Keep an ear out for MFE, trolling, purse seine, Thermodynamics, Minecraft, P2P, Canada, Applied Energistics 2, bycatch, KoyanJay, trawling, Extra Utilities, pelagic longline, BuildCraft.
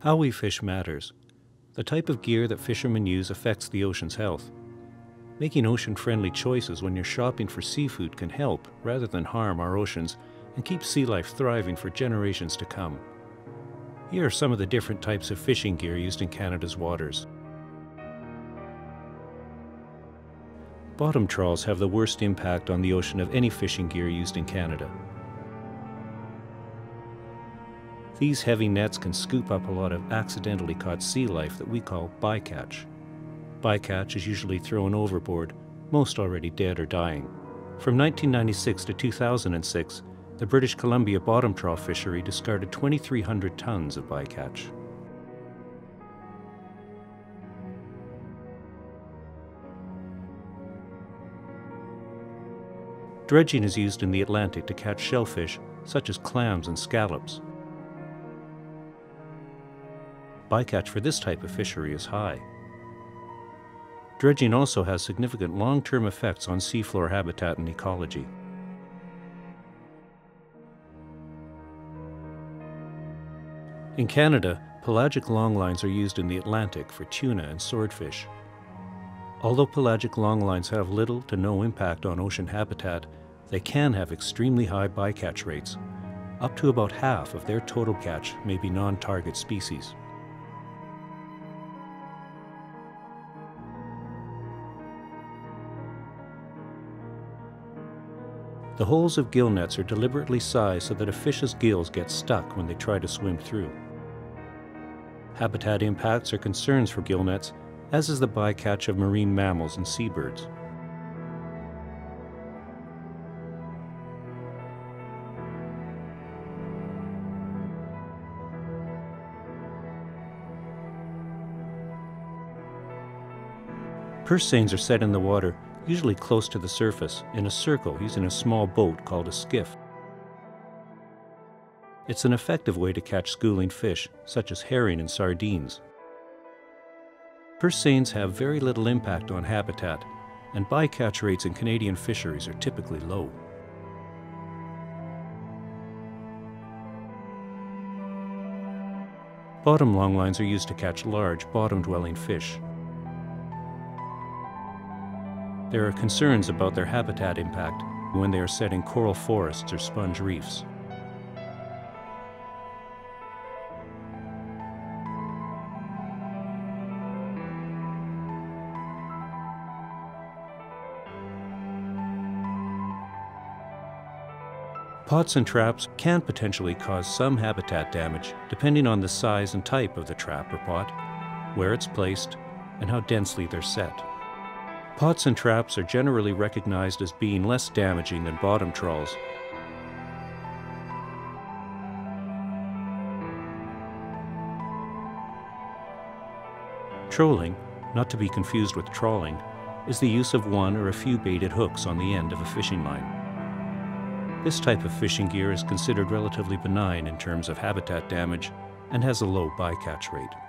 How we fish matters. The type of gear that fishermen use affects the ocean's health. Making ocean-friendly choices when you're shopping for seafood can help rather than harm our oceans and keep sea life thriving for generations to come. Here are some of the different types of fishing gear used in Canada's waters. Bottom trawls have the worst impact on the ocean of any fishing gear used in Canada. These heavy nets can scoop up a lot of accidentally caught sea life that we call bycatch. Bycatch is usually thrown overboard, most already dead or dying. From 1996 to 2006, the British Columbia bottom trawl fishery discarded 2,300 tons of bycatch. Dredging is used in the Atlantic to catch shellfish, such as clams and scallops. Bycatch for this type of fishery is high. Dredging also has significant long-term effects on seafloor habitat and ecology. In Canada, pelagic longlines are used in the Atlantic for tuna and swordfish. Although pelagic longlines have little to no impact on ocean habitat, they can have extremely high bycatch rates. Up to about half of their total catch may be non-target species. The holes of gill nets are deliberately sized so that a fish's gills get stuck when they try to swim through. Habitat impacts are concerns for gill nets, as is the bycatch of marine mammals and seabirds. Purse seines are set in the water, usually close to the surface, in a circle using a small boat called a skiff. It's an effective way to catch schooling fish, such as herring and sardines. Purse seines have very little impact on habitat, and bycatch rates in Canadian fisheries are typically low. Bottom longlines are used to catch large, bottom-dwelling fish. There are concerns about their habitat impact when they are set in coral forests or sponge reefs. Pots and traps can potentially cause some habitat damage depending on the size and type of the trap or pot, where it's placed, and how densely they're set. Pots and traps are generally recognized as being less damaging than bottom trawls. Trolling, not to be confused with trawling, is the use of one or a few baited hooks on the end of a fishing line. This type of fishing gear is considered relatively benign in terms of habitat damage and has a low bycatch rate.